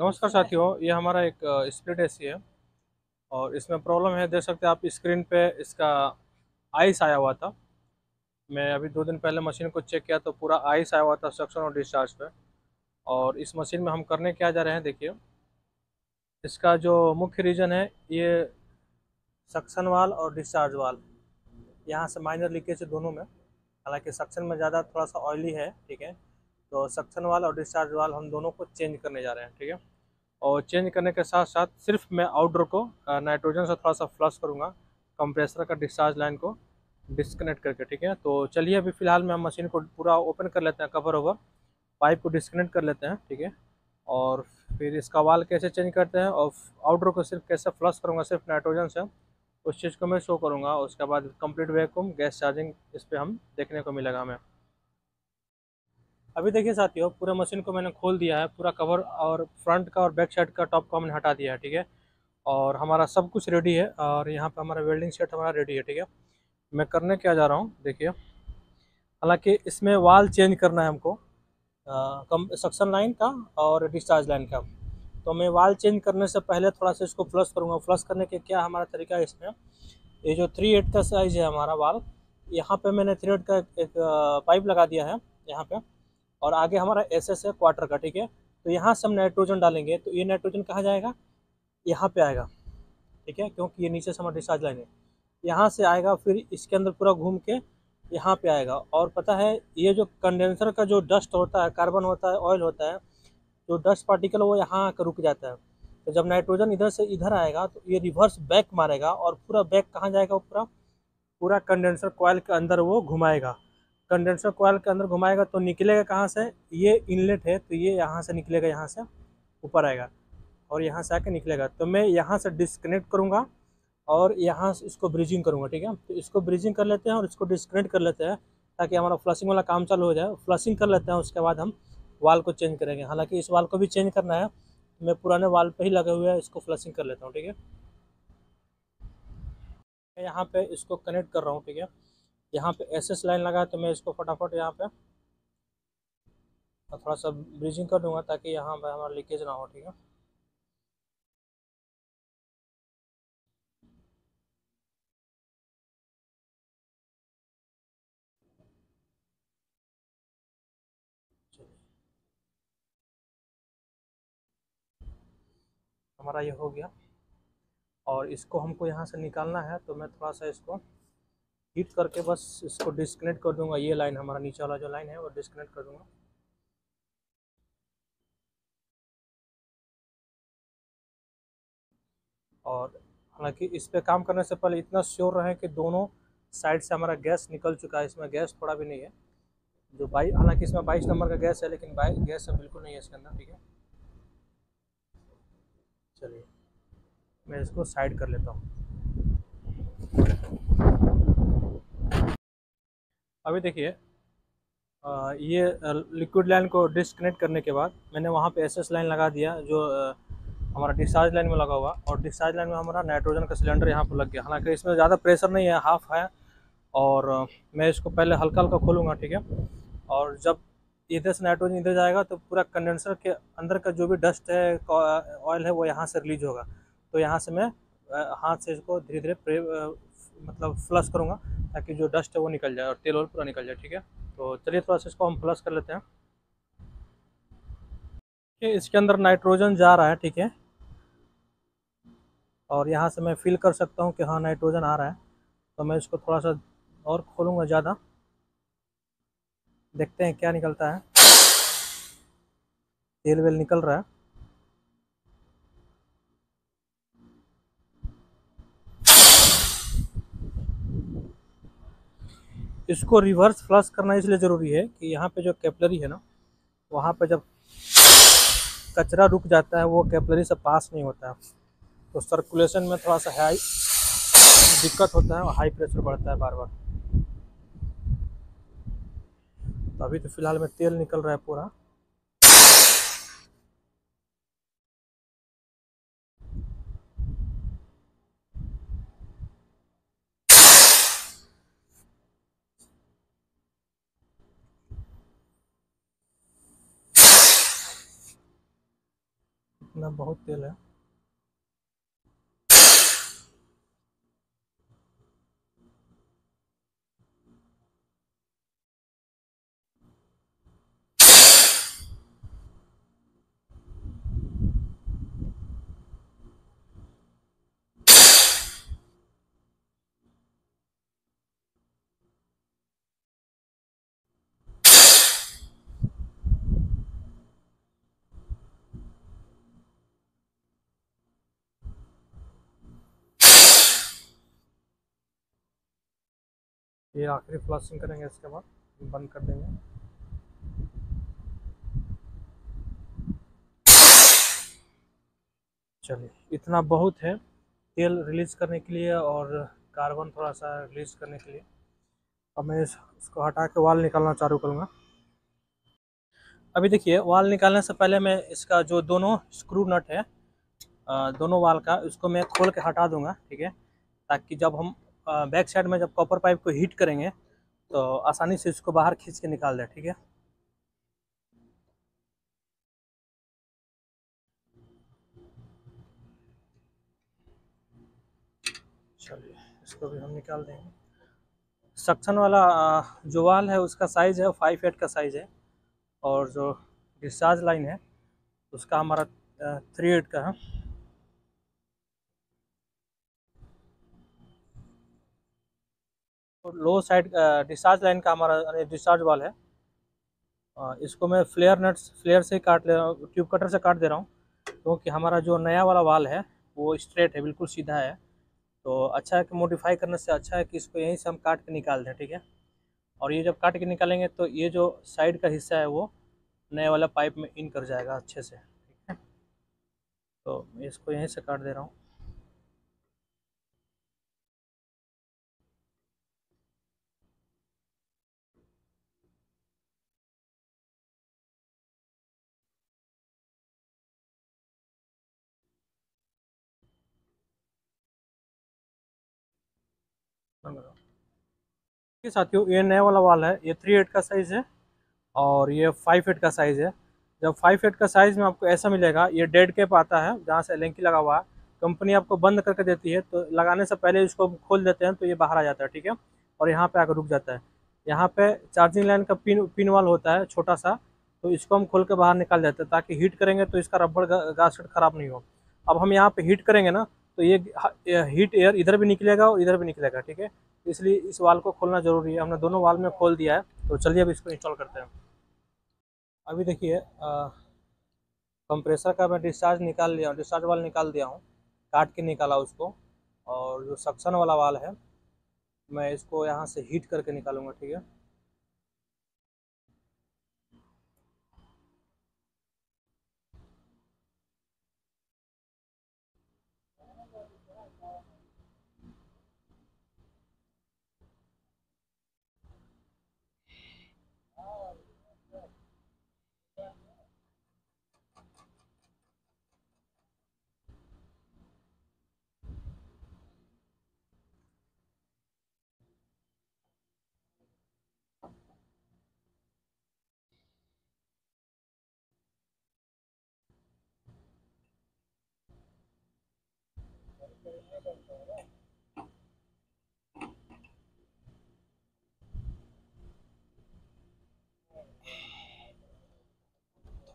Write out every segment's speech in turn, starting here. नमस्कार साथियों, ये हमारा एक स्प्लिट एसी है और इसमें प्रॉब्लम है। देख सकते हैं आप स्क्रीन पे इसका आइस आया हुआ था। मैं अभी 2 दिन पहले मशीन को चेक किया तो पूरा आइस आया हुआ था सक्शन और डिस्चार्ज पे। और इस मशीन में हम करने क्या जा रहे हैं, देखिए इसका जो मुख्य रीज़न है, ये सक्शन वाल और डिस्चार्ज वाल यहाँ से माइनर लीकेज है दोनों में। हालाँकि सक्शन में ज़्यादा थोड़ा सा ऑयली है, ठीक है, तो सक्शन वाल और डिस्चार्ज वाल हम दोनों को चेंज करने जा रहे हैं, ठीक है। और चेंज करने के साथ साथ सिर्फ मैं आउटडोर को नाइट्रोजन से थोड़ा सा फ्लश करूँगा, कंप्रेसर का डिस्चार्ज लाइन को डिस्कनेक्ट करके, ठीक है। तो चलिए अभी फ़िलहाल में हम मशीन को पूरा ओपन कर लेते हैं, कवर ओवर पाइप को डिस्कनेक्ट कर लेते हैं, ठीक है। और फिर इसका वाल कैसे चेंज करते हैं और आउटडोर को सिर्फ कैसे फ्लश करूँगा सिर्फ नाइट्रोजन से, उस चीज़ को मैं शो करूँगा। उसके बाद कम्प्लीट वैक्यूम गैस चार्जिंग इस पर हम देखने को मिलेगा हमें। अभी देखिए साथियों, पूरा मशीन को मैंने खोल दिया है, पूरा कवर और फ्रंट का और बैक साइड का टॉप को हमने हटा दिया है, ठीक है। और हमारा सब कुछ रेडी है और यहाँ पे हमारा वेल्डिंग सेट हमारा रेडी है, ठीक है। मैं करने क्या जा रहा हूँ, देखिए, हालांकि इसमें वाल चेंज करना है हमको सक्शन लाइन का और डिस्चार्ज लाइन का। तो मैं वाल चेंज करने से पहले थोड़ा सा इसको फ्लश करूँगा। फ्लश करने के क्या हमारा तरीका है, इसमें ये जो 3/8 का साइज है हमारा वाल, यहाँ पर मैंने 3/8 का एक पाइप लगा दिया है यहाँ पर, और आगे हमारा SS है क्वार्टर का, ठीक है। तो यहाँ से हम नाइट्रोजन डालेंगे तो ये नाइट्रोजन कहाँ जाएगा, यहाँ पे आएगा, ठीक है, क्योंकि ये नीचे से हमारा डिस्चार्ज लाइन है, यहाँ से आएगा, फिर इसके अंदर पूरा घूम के यहाँ पे आएगा। और पता है ये जो कंडेंसर का जो डस्ट होता है, कार्बन होता है, ऑयल होता है, जो डस्ट पार्टिकल वो यहाँ आकर रुक जाता है। तो जब नाइट्रोजन इधर से इधर आएगा तो ये रिवर्स बैक मारेगा और पूरा बैक कहाँ जाएगा, वो पूरा कंडेंसर कॉइल के अंदर वो घुमाएगा। कंडेंसर कॉइल के अंदर घुमाएगा तो निकलेगा कहाँ से, ये इनलेट है तो ये यहाँ से निकलेगा, यहाँ से ऊपर आएगा और यहाँ से आके निकलेगा। तो मैं यहाँ से डिस्कनेक्ट करूँगा और यहाँ से इसको ब्रिजिंग करूँगा, ठीक है। तो इसको ब्रिजिंग कर लेते हैं और इसको डिस्कनेक्ट कर लेते हैं ताकि हमारा फ्लशिंग वाला काम चालू हो जाए। फ्लशिंग कर लेते हैं, उसके बाद हम वाल को चेंज करेंगे। हालाँकि इस वाल को भी चेंज करना है, मैं पुराने वाल पर ही लगे हुए हैं, इसको फ्लशिंग कर लेता हूँ, ठीक है। मैं यहाँ पर इसको कनेक्ट कर रहा हूँ, ठीक है। यहाँ पे SS लाइन लगा है तो मैं इसको फटाफट यहाँ पे थोड़ा सा ब्रिजिंग कर दूंगा ताकि यहाँ पे हमारा लीकेज ना हो, ठीक है। हमारा ये हो गया और इसको हमको यहाँ से निकालना है, तो मैं थोड़ा सा इसको हिट करके बस इसको डिस्कनेक्ट कर दूंगा। ये लाइन हमारा नीचे वाला जो लाइन है वो डिस्कनेक्ट कर दूंगा। और हालांकि इस पे काम करने से पहले इतना श्योर रहें कि दोनों साइड से हमारा गैस निकल चुका है, इसमें गैस थोड़ा भी नहीं है। जो 22, हालांकि इसमें 22 नंबर का गैस है लेकिन गैस बिल्कुल नहीं है इसके अंदर, ठीक है। चलिए मैं इसको साइड कर लेता हूँ। अभी देखिए ये लिक्विड लाइन को डिस्कनेक्ट करने के बाद मैंने वहाँ पे SS लाइन लगा दिया जो हमारा डिस्चार्ज लाइन में लगा हुआ, और डिस्चार्ज लाइन में हमारा नाइट्रोजन का सिलेंडर यहाँ पर लग गया। हालांकि इसमें ज़्यादा प्रेशर नहीं है, हाफ है, और मैं इसको पहले हल्का हल्का खोलूँगा, ठीक है। और जब इधर से नाइट्रोजन इधर जाएगा तो पूरा कंडेंसर के अंदर का जो भी डस्ट है, ऑयल है, वो यहाँ से रिलीज होगा। तो यहाँ से मैं हाथ से इसको धीरे धीरे मतलब फ्लश करूँगा ताकि जो डस्ट है वो निकल जाए और तेल और पूरा निकल जाए, ठीक है। तो चलिए थोड़ा सा इसको हम फ्लश कर लेते हैं। इसके अंदर नाइट्रोजन जा रहा है, ठीक है, और यहाँ से मैं फील कर सकता हूँ कि हाँ नाइट्रोजन आ रहा है। तो मैं इसको थोड़ा सा और खोलूँगा ज़्यादा, देखते हैं क्या निकलता है। तेल वेल निकल रहा है। इसको रिवर्स फ्लश करना इसलिए ज़रूरी है कि यहाँ पे जो कैपिलरी है ना, वहाँ पे जब कचरा रुक जाता है वो कैपिलरी से पास नहीं होता है, तो सर्कुलेशन में थोड़ा सा हाई दिक्कत होता है और हाई प्रेशर बढ़ता है बार बार। तो अभी तो फिलहाल में तेल निकल रहा है पूरा। इतना बहुत तेल है। ये आखिरी फ्लशिंग करेंगे, इसके बाद बंद कर देंगे। चलिए, इतना बहुत है तेल रिलीज करने के लिए और कार्बन थोड़ा सा रिलीज करने के लिए। अब मैं इसको हटा के वाल निकालना चालू करूँगा। अभी देखिए, वाल निकालने से पहले मैं इसका जो दोनों स्क्रू नट है दोनों वाल का, इसको मैं खोल के हटा दूँगा, ठीक है, ताकि जब हम बैक साइड में जब कॉपर पाइप को हीट करेंगे तो आसानी से इसको बाहर खींच के निकाल दें, ठीक है। चलिए, इसको भी हम निकाल देंगे। सक्शन वाला जो वाल है उसका साइज़ है 5/8 का साइज़ है, और जो डिस्चार्ज लाइन है उसका हमारा 3/8 का है। लो साइड डिस्चार्ज लाइन का हमारा डिस्चार्ज वाल है, इसको मैं फ्लेयर से काट ले रहा हूँ, ट्यूब कटर से काट दे रहा हूँ, क्योंकि हमारा जो नया वाला वाल है वो स्ट्रेट है, बिल्कुल सीधा है। तो अच्छा है कि मॉडिफाई करने से अच्छा है कि इसको यहीं से हम काट के निकाल दें, ठीक है। और ये जब काट के निकालेंगे तो ये जो साइड का हिस्सा है वो नया वाला पाइप में इन कर जाएगा अच्छे से, ठीक है। तो इसको यहीं से काट दे रहा हूँ। साथियों, ये नया वाला वाल है, ये 3/8 का साइज़ है और ये 5/8 का साइज़ है। जब 5/8 का साइज़ में आपको ऐसा मिलेगा, ये 1.5 कैप आता है जहाँ से एलेंकी लगा हुआ है, कंपनी आपको बंद करके देती है, तो लगाने से पहले इसको खोल देते हैं तो ये बाहर आ जाता है, ठीक है, और यहाँ पे आकर रुक जाता है। यहाँ पे चार्जिंग लाइन का पिन वाल होता है छोटा सा, तो इसको हम खोल के बाहर निकाल देते हैं ताकि हीट करेंगे तो इसका रबड़ गास्केट ख़राब नहीं हो। अब हम यहाँ पर हीट करेंगे ना, तो ये हीट एयर इधर भी निकलेगा और इधर भी निकलेगा, ठीक है, इसलिए इस वाल को खोलना ज़रूरी है। हमने दोनों वाल में खोल दिया है, तो चलिए अब इसको इंस्टॉल करते हैं। अभी देखिए, कंप्रेसर का मैं डिस्चार्ज वाल निकाल दिया हूँ, काट के निकाला उसको, और जो सक्शन वाला वाल है मैं इसको यहाँ से हीट करके निकालूंगा, ठीक है।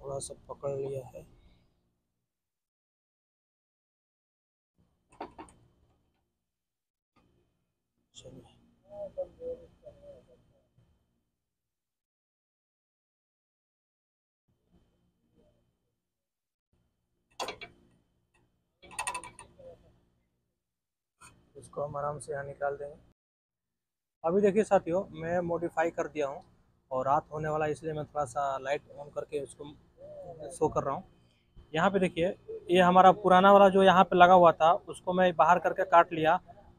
थोड़ा सा पकड़ लिया है। चलिए, इसको हम आराम से यहाँ निकाल देंगे। अभी देखिए साथियों, मैं मॉडिफाई कर दिया हूँ और रात होने वाला, इसलिए मैं थोड़ा सा लाइट ऑन करके इसको शो कर रहा हूँ। यहाँ पे देखिए, ये हमारा पुराना वाला जो यहाँ पे लगा हुआ था उसको मैं बाहर करके काट लिया,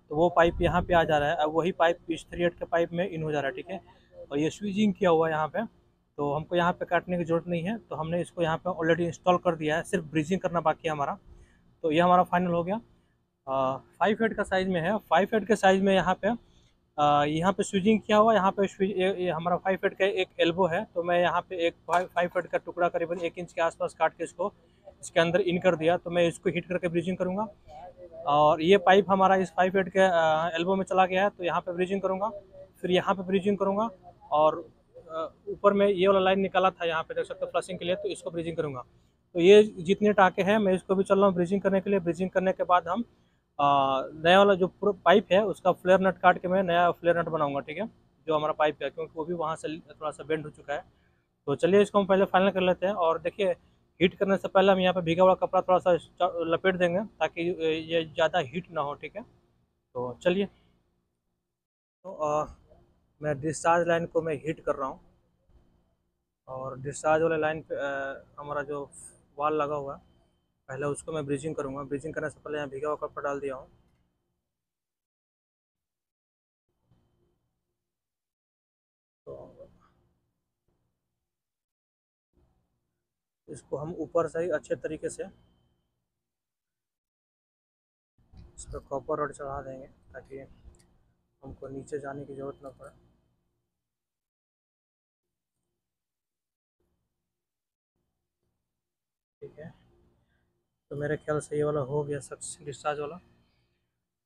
तो वो पाइप यहाँ पे आ जा रहा है। अब वही पाइप इस 3/8 के पाइप में इन हो जा रहा है, ठीक है। और ये स्विचिंग किया हुआ है यहाँ पर, तो हमको यहाँ पर काटने की ज़रूरत नहीं है, तो हमने इसको यहाँ पर ऑलरेडी इंस्टॉल कर दिया है, सिर्फ ब्रिजिंग करना बाकी है हमारा। तो ये हमारा फाइनल हो गया, 5/8 का साइज़ में है। 5/8 के साइज़ में यहाँ पे स्विचिंग किया हुआ, यहाँ पे ये हमारा 5/8 का एक एल्बो है, तो मैं यहाँ पे एक 5/8 का टुकड़ा करीबन 1 इंच के आसपास काट के इसको इसके अंदर इन कर दिया तो मैं इसको हीट करके ब्रीजिंग करूँगा। और ये पाइप हमारा इस 5/8 के एल्बो में चला गया है, तो यहाँ पे ब्रीजिंग करूँगा, फिर यहाँ पे ब्रीजिंग करूँगा और ऊपर में ये वाला लाइन निकाला था यहाँ पे देख सकते हो फ्लशिंग के लिए, तो इसको ब्रीजिंग करूँगा। तो ये जितने टाँके हैं मैं इसको भी चल रहा हूँ ब्रीजिंग करने के लिए। ब्रीजिंग करने के बाद हम नया वाला जो पाइप है उसका फ्लेयर नट काट के मैं नया फ्लेयर नट बनाऊँगा, ठीक है, जो हमारा पाइप है, क्योंकि वो भी वहाँ से थोड़ा सा बेंड हो चुका है। तो चलिए इसको हम पहले फाइनल कर लेते हैं। और देखिए हीट करने से पहले हम यहाँ पे भीगा हुआ कपड़ा थोड़ा सा लपेट देंगे ताकि ये ज़्यादा हीट ना हो, ठीक है। तो चलिए, तो मैं डिस्चार्ज लाइन को मैं हीट कर रहा हूँ और डिस्चार्ज वाले लाइन पे हमारा जो वाल लगा हुआ है पहले उसको मैं ब्रीजिंग करूँगा। ब्रीजिंग करने से पहले यहाँ भीगा हुआ कपड़ा डाल दिया हूँ। इसको हम ऊपर से ही अच्छे तरीके से इस पर कॉपर रॉड चढ़ा देंगे ताकि हमको नीचे जाने की ज़रूरत ना पड़े। ठीक है, तो मेरे ख्याल से ये वाला हो गया सक्शन डिस्चार्ज वाला।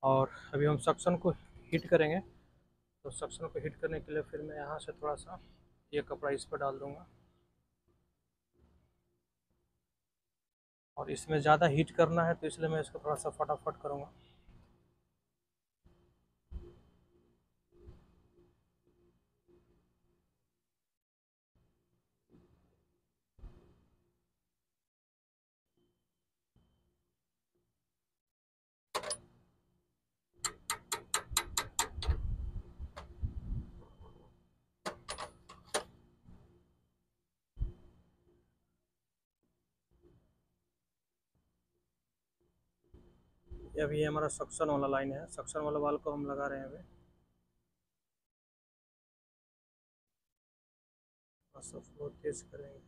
और अभी हम सक्शन को हीट करेंगे, तो सक्शन को हीट करने के लिए फिर मैं यहाँ से थोड़ा सा ये कपड़ा इस पर डाल दूँगा। और इसमें ज़्यादा हीट करना है तो इसलिए मैं इसको थोड़ा सा फटाफट करूँगा। अब ये हमारा सक्शन वाला लाइन है, सक्शन वाला वाल को हम लगा रहे हैं अभी। बस फ्लो तेज करेंगे।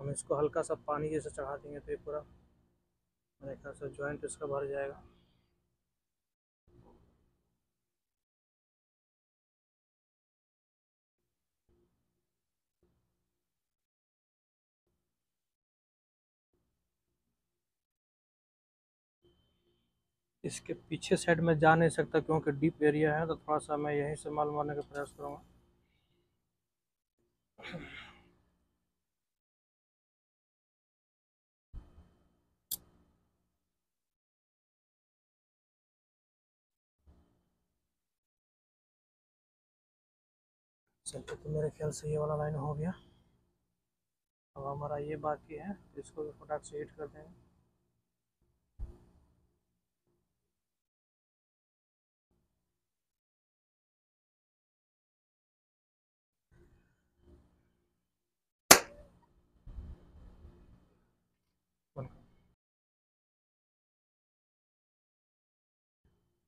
हम इसको हल्का सा पानी जैसे चढ़ा देंगे तो ये पूरा मेरे ख्याल से ज्वाइंट इसका भर जाएगा। इसके पीछे साइड में जा नहीं सकता क्योंकि डीप एरिया है, तो थोड़ा सा मैं यहीं से माल मारने का प्रयास करूँगा। चलिए, तो मेरे ख्याल से ये वाला लाइन हो गया। अब हमारा ये बाकी है, तो इसको भी फटाक से हिट कर देंगे।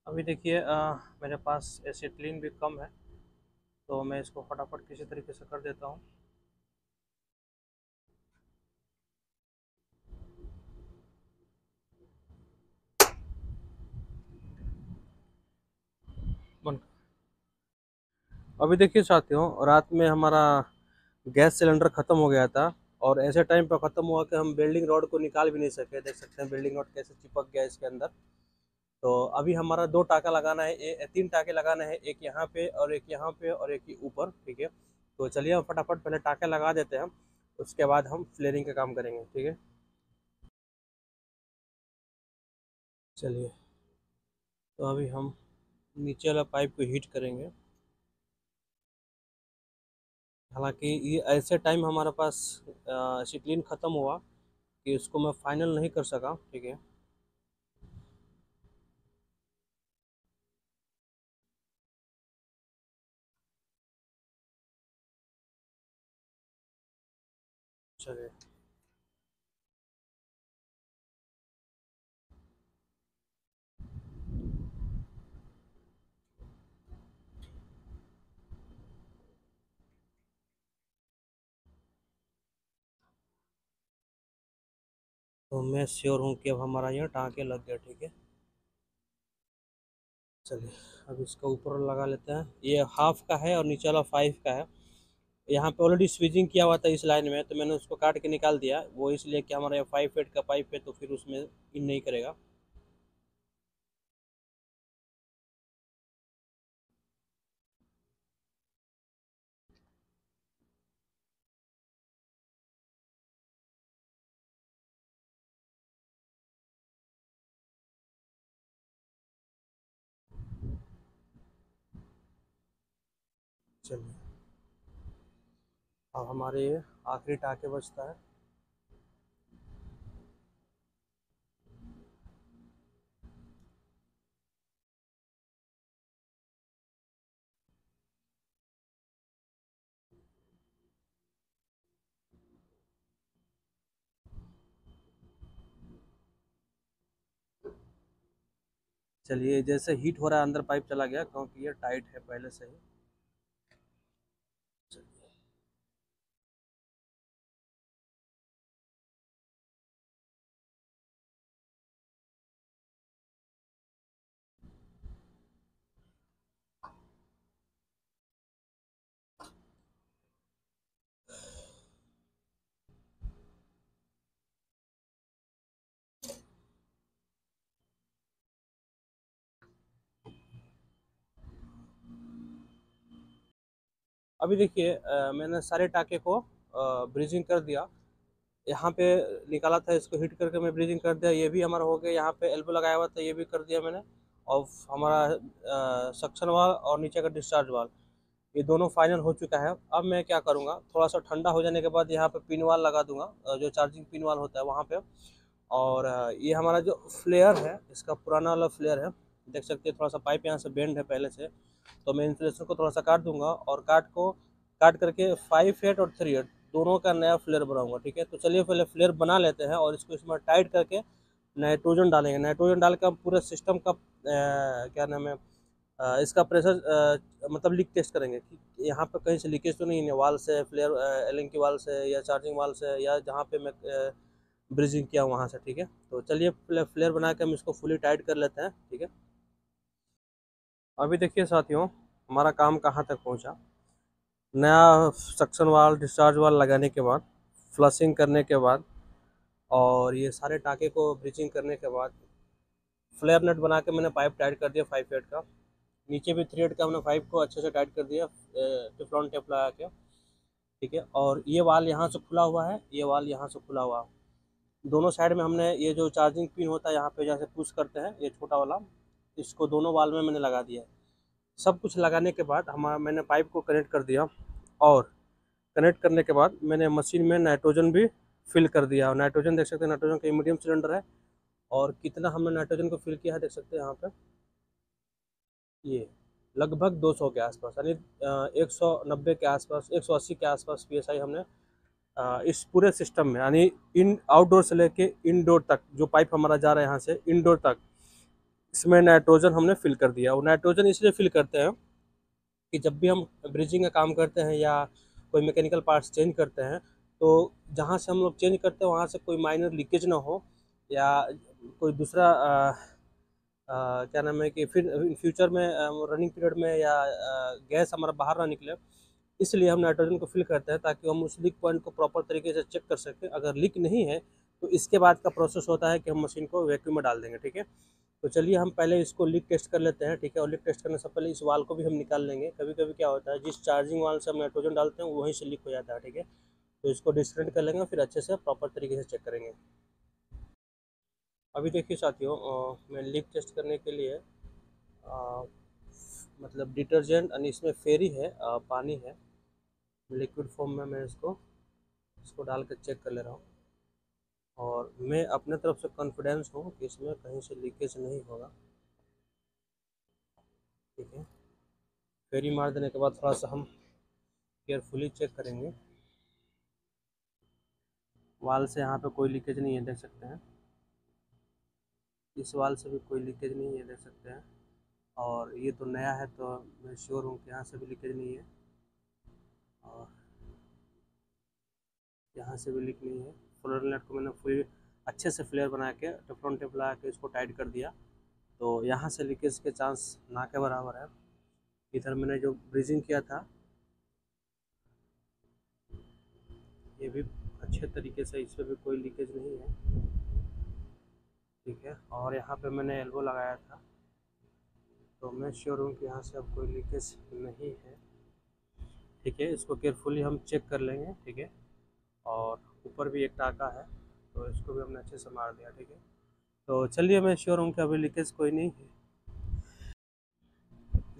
अभी देखिए मेरे पास एसिटिलीन भी कम है, तो मैं इसको फटाफट किसी तरीके से कर देता हूँ। अभी देखिए साथियों, रात में हमारा गैस सिलेंडर ख़त्म हो गया था और ऐसे टाइम पर ख़त्म हुआ कि हम वेल्डिंग रॉड को निकाल भी नहीं सके। देख सकते हैं वेल्डिंग रॉड कैसे चिपक गया इसके अंदर। तो अभी हमारा 2 टाँका लगाना है, 3 टाँके लगाना है, एक यहाँ पे और एक यहाँ पे और एक ऊपर, ठीक है। तो चलिए हम फटाफट पहले टाँके लगा देते हैं, उसके बाद हम फ्लेयरिंग का काम करेंगे, ठीक है। चलिए, तो अभी हम नीचे वाला पाइप को हीट करेंगे। हालांकि ये ऐसे टाइम हमारे पास एसिटिलीन ख़त्म हुआ कि इसको मैं फाइनल नहीं कर सका, ठीक है। चलिए, तो मैं श्योर हूँ कि अब हमारा यहाँ टाँके लग गया, ठीक है। चलिए अब इसका ऊपर लगा लेते हैं। ये हाफ का है और नीचे वाला 5 का है। यहाँ पे ऑलरेडी स्विचिंग किया हुआ था इस लाइन में, तो मैंने उसको काट के निकाल दिया। वो इसलिए कि हमारा ये 5 फीट का पाइप है तो फिर उसमें इन नहीं करेगा। चलिए अब हमारे आखिरी टाके बचता है। चलिए जैसे हीट हो रहा है अंदर पाइप चला गया, क्योंकि ये टाइट है पहले से ही। अभी देखिए मैंने सारे टाके को ब्रीजिंग कर दिया। यहाँ पे निकाला था, इसको हीट करके मैं ब्रीजिंग कर दिया। ये भी हमारा हो गया। यहाँ पे एल्बो लगाया हुआ था, ये भी कर दिया मैंने। और हमारा सक्शन वाल और नीचे का डिस्चार्ज वाल ये दोनों फाइनल हो चुका है। अब मैं क्या करूँगा, थोड़ा सा ठंडा हो जाने के बाद यहाँ पे पिन वाल लगा दूँगा, जो चार्जिंग पिन वाल होता है वहाँ पर। और ये हमारा जो फ्लेयर है, इसका पुराना वाला फ्लेयर है, देख सकते हैं। थोड़ा सा पाइप यहाँ से बेंड है पहले से, तो मैं इंसुलेशन को थोड़ा सा काट दूंगा और काट करके 5 फीट और 3 फीट दोनों का नया फ्लेयर बनाऊंगा। ठीक है, तो चलिए पहले फ्लेयर बना लेते हैं और इसको इसमें टाइट करके नाइट्रोजन डालेंगे। नाइट्रोजन डाल के हम पूरे सिस्टम का क्या नाम है इसका प्रेशर मतलब लीक टेस्ट करेंगे कि यहाँ पर कहीं से लीकेज तो नहीं है, वाल से, फ्लेयर एलएनकी वाल से या चार्जिंग वाल से या जहाँ पर मैं ब्रिजिंग किया वहाँ से। ठीक है, तो चलिए फ्लेयर बना के हम इसको फुली टाइट कर लेते हैं। ठीक है, अभी देखिए साथियों हमारा काम कहाँ तक पहुँचा। नया सक्शन वाल, डिस्चार्ज वाल लगाने के बाद, फ्लशिंग करने के बाद और ये सारे टाके को ब्रीचिंग करने के बाद फ्लेयर नट बना के मैंने पाइप टाइट कर दिया 5 फीट का। नीचे भी 3 फीट का हमने पाइप को अच्छे से टाइट कर दिया टेफ्लॉन टेप लगा के। ठीक है, और ये वाल यहाँ से खुला हुआ है, ये वाल यहाँ से खुला हुआ। दोनों साइड में हमने ये जो चार्जिंग पिन होता है यहाँ पर जहाँ से पुश करते हैं ये छोटा वाला, इसको दोनों वाल में मैंने लगा दिया है। सब कुछ लगाने के बाद मैंने पाइप को कनेक्ट कर दिया और कनेक्ट करने के बाद मैंने मशीन में नाइट्रोजन भी फिल कर दिया। नाइट्रोजन देख सकते हैं, नाइट्रोजन का मीडियम सिलेंडर है और कितना हमने नाइट्रोजन को फिल किया है देख सकते हैं यहाँ पे। ये लगभग 200 के आसपास यानी 190 के आसपास, 180 के आसपास PSI हमने इस पूरे सिस्टम में यानी आउटडोर से लेके इनडोर तक जो पाइप हमारा जा रहा है यहाँ से इनडोर तक, इसमें नाइट्रोजन हमने फिल कर दिया। और नाइट्रोजन इसलिए फिल करते हैं कि जब भी हम ब्रिजिंग का काम करते हैं या कोई मैकेनिकल पार्ट्स चेंज करते हैं तो जहाँ से हम लोग चेंज करते हैं वहाँ से कोई माइनर लीकेज ना हो या कोई दूसरा क्या नाम है कि फिर इन फ्यूचर में रनिंग पीरियड में या गैस हमारा बाहर ना निकले। इसलिए हम नाइट्रोजन को फिल करते हैं ताकि हम उस लीक पॉइंट को प्रॉपर तरीके से चेक कर सकें। अगर लीक नहीं है तो इसके बाद का प्रोसेस होता है कि हम मशीन को वैक्यूम में डाल देंगे। ठीक है, तो चलिए हम पहले इसको लीक टेस्ट कर लेते हैं। ठीक है, और लीक टेस्ट करने से पहले इस वाल को भी हम निकाल लेंगे। कभी कभी क्या होता है, जिस चार्जिंग वाल से हम नाइट्रोजन डालते हैं वहीं से लीक हो जाता है। ठीक है, तो इसको डिस्कनेक्ट कर लेंगे, फिर अच्छे से प्रॉपर तरीके से चेक करेंगे। अभी देखिए साथियों मैं लीक टेस्ट करने के लिए मतलब डिटर्जेंट यानी इसमें फेरी है, पानी है लिक्विड फॉर्म में, मैं इसको डाल कर चेक कर ले रहा हूँ। और मैं अपने तरफ से कॉन्फिडेंस हूँ कि इसमें कहीं से लीकेज नहीं होगा। ठीक है, फेरी मार देने के बाद थोड़ा सा हम केयरफुली चेक करेंगे। वाल से यहाँ पे कोई लीकेज नहीं है, देख सकते हैं। इस वाल से भी कोई लीकेज नहीं है, देख सकते हैं। और ये तो नया है तो मैं श्योर हूँ कि यहाँ से भी लीकेज नहीं है और यहाँ से भी लीक नहीं है। फ्लेयर नट को मैंने अच्छे से फ्लेयर बना के टेफ्लॉन टेप लगा के इसको टाइट कर दिया तो यहाँ से लीकेज के चांस ना के बराबर है। इधर मैंने जो ब्रिजिंग किया था ये भी अच्छे तरीके से, इसमें भी कोई लीकेज नहीं है, ठीक है। और यहाँ पे मैंने एल्बो लगाया था तो मैं श्योर हूँ कि यहाँ से अब कोई लीकेज नहीं है, ठीक है। इसको केयरफुली हम चेक कर लेंगे, ठीक है। और ऊपर भी एक टाका है तो इसको भी हमने अच्छे से मार दिया, ठीक है। तो चलिए, मैं श्योर हूँ कि अभी लीकेज कोई नहीं है।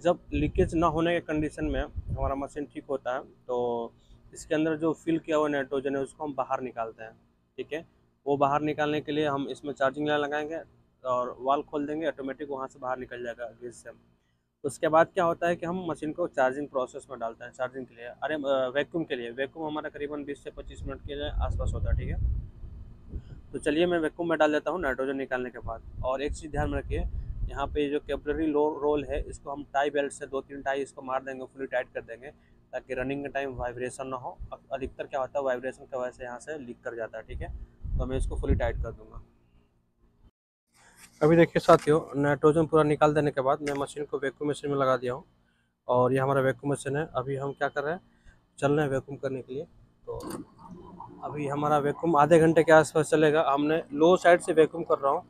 जब लीकेज ना होने के कंडीशन में हमारा मशीन ठीक होता है तो इसके अंदर जो फिल किया हुआ नाइट्रोजन है उसको हम बाहर निकालते हैं, ठीक है। वो बाहर निकालने के लिए हम इसमें चार्जिंग लाइन लगाएंगे और वाल खोल देंगे, ऑटोमेटिक वहाँ से बाहर निकल जाएगा गैस से। उसके बाद क्या होता है कि हम मशीन को चार्जिंग प्रोसेस में डालते हैं, चार्जिंग के लिए, अरे वैक्यूम के लिए। वैक्यूम हमारा करीबन 20 से 25 मिनट के आसपास होता है, ठीक है। तो चलिए मैं वैक्यूम में डाल देता हूँ नाइट्रोजन निकालने के बाद। और एक चीज़ ध्यान में रखिए, यहाँ पे जो कैपलरी रोल है इसको हम टाई बेल्ट से 2-3 टाई इसको मार देंगे, फुली टाइट कर देंगे ताकि रनिंग के टाइम वाइब्रेशन ना हो। अधिकतर क्या होता है वाइब्रेशन की वजह से यहाँ से लीक कर जाता है, ठीक है। तो मैं इसको फुली टाइट कर दूंगा। अभी देखिए साथियों, नाइट्रोजन पूरा निकाल देने के बाद मैं मशीन को वैक्यूम मशीन में लगा दिया हूँ। और ये हमारा वैक्यूम मशीन है। अभी हम क्या कर रहे हैं, चल रहे हैं वैक्यूम करने के लिए। तो अभी हमारा वैक्यूम आधे घंटे के आसपास चलेगा। हमने लो साइड से वैक्यूम कर रहा हूँ,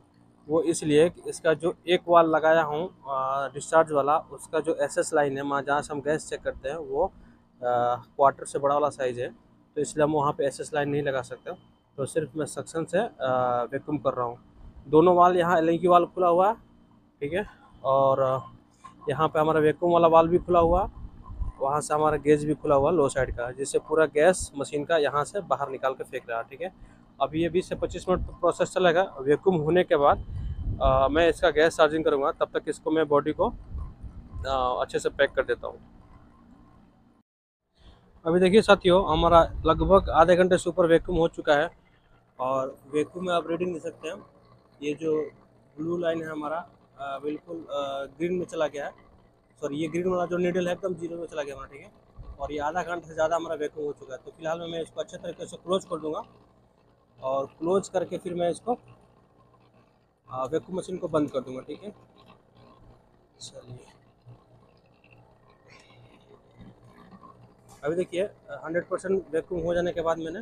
वो इसलिए कि इसका जो एक वाल लगाया हूँ डिस्चार्ज वाला, उसका जो एसएस लाइन है, वहाँ जहाँ से हम गैस चेक करते हैं, वो क्वार्टर से बड़ा वाला साइज़ है, तो इसलिए हम वहाँ पे एसएस लाइन नहीं लगा सकते। तो सिर्फ मैं सक्शन से वैक्यूम कर रहा हूँ। दोनों वाल, यहाँ एलईडी वाल खुला हुआ है, ठीक है, और यहाँ पे हमारा वैक्यूम वाला वाल भी खुला हुआ, वहाँ से हमारा गैस भी खुला हुआ लो साइड का, जिससे पूरा गैस मशीन का यहाँ से बाहर निकाल के फेंक रहा है, ठीक है। अब ये 20 से 25 मिनट प्रोसेस चलेगा। वैक्यूम होने के बाद मैं इसका गैस चार्जिंग करूँगा। तब तक इसको मैं बॉडी को अच्छे से पैक कर देता हूँ। अभी देखिए साथियों, हमारा लगभग आधे घंटे से ऊपर वैक्यूम हो चुका है। और वैक्यूम में आप रीडिंग ले सकते हैं, ये जो ब्लू लाइन है हमारा बिल्कुल ग्रीन में चला गया है, सॉरी ये ग्रीन वाला जो नीडल है एकदम जीरो में चला गया हमारा, ठीक है। और ये आधा घंटे से ज़्यादा हमारा वैक्यूम हो चुका है। तो फिलहाल मैं इसको अच्छे तरीके से क्लोज कर दूँगा और क्लोज करके फिर मैं इसको वैक्यूम मशीन को बंद कर दूंगा, ठीक है। चलिए अभी देखिए 100% वैक्यूम हो जाने के बाद मैंने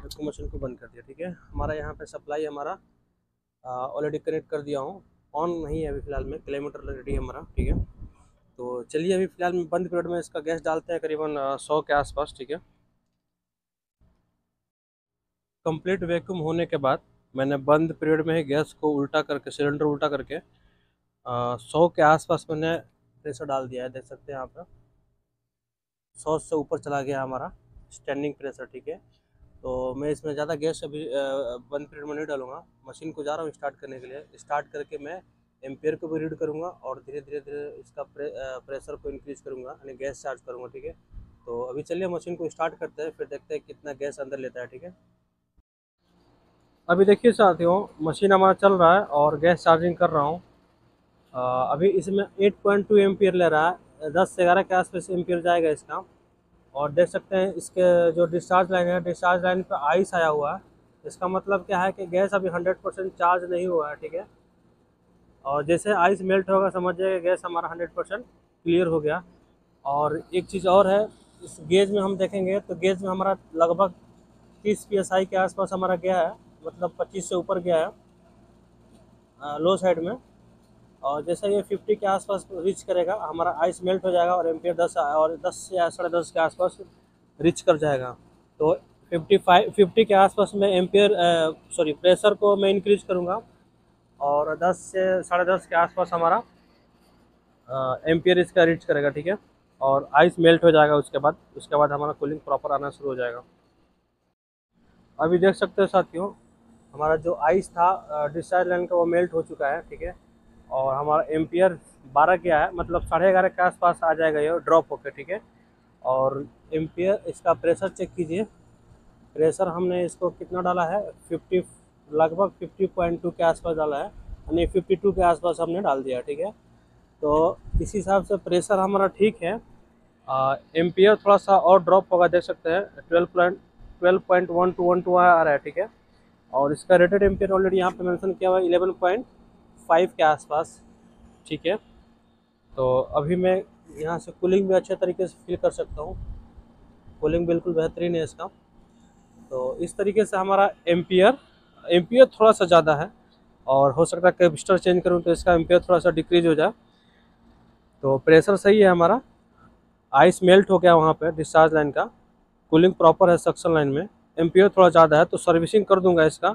वैक्यूम मशीन को बंद कर दिया, ठीक है। हमारा यहाँ पे सप्लाई हमारा ऑलरेडी कनेक्ट कर दिया हूँ, ऑन नहीं है अभी फिलहाल में, किलोमीटर रेडी है हमारा, ठीक है। तो चलिए अभी फिलहाल में बंद पीरियड में इसका गैस डालते हैं, करीबन 100 के आसपास, ठीक है। कंप्लीट वैक्यूम होने के बाद मैंने बंद पीरियड में ही गैस को उल्टा करके, सिलेंडर उल्टा करके 100 के आसपास मैंने प्रेशर डाल दिया है। देख सकते हैं यहाँ पर 100 से ऊपर चला गया हमारा स्टैंडिंग प्रेशर, ठीक है। तो मैं इसमें ज़्यादा गैस अभी बंद पीरियड में नहीं डालूंगा। मशीन को जा रहा हूँ स्टार्ट करने के लिए। स्टार्ट करके मैं एम्पेयर को भी रीड करूँगा और धीरे धीरे धीरे इसका प्रेशर को इंक्रीज़ करूँगा, यानी गैस चार्ज करूँगा, ठीक है। तो अभी चलिए मशीन को स्टार्ट करते हैं, फिर देखते हैं कितना गैस अंदर लेता है, ठीक है। अभी देखिए साथियों, मशीन हमारा चल रहा है और गैस चार्जिंग कर रहा हूँ। अभी इसमें 8.2 एम्पीयर ले रहा है, 10 से 11 के आसपास एम्पीयर जाएगा इसका। और देख सकते हैं इसके जो डिस्चार्ज लाइन है, डिस्चार्ज लाइन पर आइस आया हुआ है। इसका मतलब क्या है कि गैस अभी 100% चार्ज नहीं हुआ है, ठीक है। और जैसे आइस मेल्ट होगा समझिएगा गैस हमारा 100% क्लियर हो गया। और एक चीज़ और है, इस गेज में हम देखेंगे तो गेज में हमारा लगभग 30 PSI के आसपास हमारा गया है, मतलब 25 से ऊपर गया है लो साइड में। और जैसा ये 50 के आसपास रिच करेगा हमारा आइस मेल्ट हो जाएगा और एम्पियर 10 से 10.5 के आसपास रिच कर जाएगा। तो 50 के आसपास में एम्पियर प्रेशर को मैं इंक्रीज करूँगा और 10 से 10.5 के आसपास हमारा एम्पियर इसका रिच करेगा, ठीक है। और आइस मेल्ट हो जाएगा। उसके बाद हमारा कूलिंग प्रॉपर आना शुरू हो जाएगा। अभी देख सकते हो साथियों, हमारा जो आइस था डिस्चार्ज लाइन का वो मेल्ट हो चुका है, ठीक है। और हमारा एम्पियर 12 गया है, मतलब 11.5 के आसपास आ जाएगा ये ड्रॉप होकर, ठीक है। और एम्पियर इसका प्रेशर चेक कीजिए, प्रेशर हमने इसको कितना डाला है, 50, लगभग 50.2 के आसपास डाला है, यानी 52 के आसपास हमने डाल दिया, ठीक है। तो इस हिसाब से प्रेशर हमारा ठीक है। एम्पियर थोड़ा सा और ड्रॉप होगा, देख सकते हैं 12.121 आ रहा है, ठीक है। और इसका रेटेड एम्पियर ऑलरेडी यहाँ पे मेंशन किया हुआ है 11.5 के आसपास। ठीक है, तो अभी मैं यहाँ से कूलिंग भी अच्छे तरीके से फील कर सकता हूँ, कूलिंग बिल्कुल बेहतरीन है इसका। तो इस तरीके से हमारा एम्पियर थोड़ा सा ज़्यादा है और हो सकता है कैपेसिटर चेंज करूँ तो इसका एम्पियर थोड़ा सा डिक्रीज हो जाए। तो प्रेशर सही है हमारा, आइस मेल्ट हो गया वहाँ पे डिस्चार्ज लाइन का, कूलिंग प्रॉपर है सक्शन लाइन में, एम्पियर थोड़ा ज़्यादा है तो सर्विसिंग कर दूंगा इसका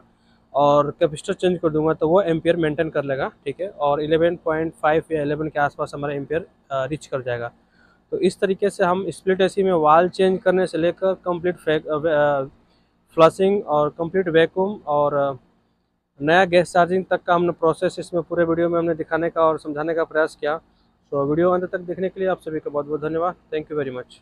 और कैपेसिटर चेंज कर दूंगा तो वो एम्पियर मेंटेन कर लेगा। ठीक है, और 11.5 या 11 के आसपास हमारा एम्पियर रिच कर जाएगा। तो इस तरीके से हम स्प्लिट एसी में वाल चेंज करने से लेकर कंप्लीट फ्लशिंग और कंप्लीट वैक्यूम और नया गैस चार्जिंग तक का हमने प्रोसेस इसमें पूरे वीडियो में हमने दिखाने का और समझाने का प्रयास किया। तो वीडियो अंत तक देखने के लिए आप सभी का बहुत बहुत धन्यवाद। Thank you very much.